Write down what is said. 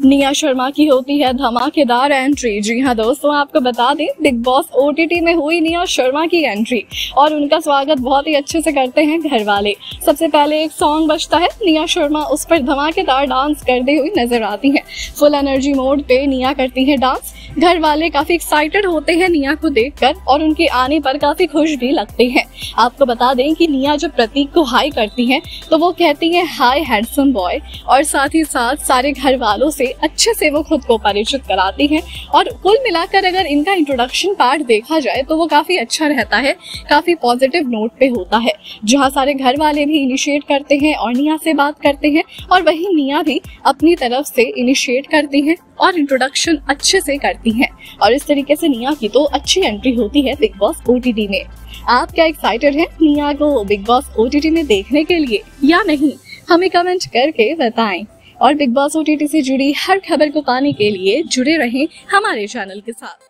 निया शर्मा की होती है धमाकेदार एंट्री। जी हाँ दोस्तों, आपको बता दें बिग बॉस ओटीटी में हुई निया शर्मा की एंट्री और उनका स्वागत बहुत ही अच्छे से करते हैं घर वाले। सबसे पहले एक सॉन्ग बजता है, निया शर्मा उस पर धमाकेदार डांस करते हुए नजर आती हैं। फुल एनर्जी मोड पे निया करती है डांस। घर वाले काफी एक्साइटेड होते हैं निया को देखकर और उनके आने पर काफी खुश भी लगते हैं। आपको बता दें कि निया जब प्रतीक को हाई करती हैं तो वो कहती हैं हाय हैंडसम बॉय, और साथ ही साथ सारे घर वालों से अच्छे से वो खुद को परिचित कराती हैं। और कुल मिलाकर अगर इनका इंट्रोडक्शन पार्ट देखा जाए तो वो काफी अच्छा रहता है, काफी पॉजिटिव नोट पे होता है, जहाँ सारे घर वाले भी इनिशिएट करते हैं और निया से बात करते हैं और वही निया भी अपनी तरफ से इनिशिएट करती है और इंट्रोडक्शन अच्छे से करती हैं। और इस तरीके से निया की तो अच्छी एंट्री होती है बिग बॉस ओटीटी में। आप क्या एक्साइटेड हैं निया को बिग बॉस ओटीटी में देखने के लिए या नहीं, हमें कमेंट करके बताएं। और बिग बॉस ओटीटी से जुड़ी हर खबर को पाने के लिए जुड़े रहें हमारे चैनल के साथ।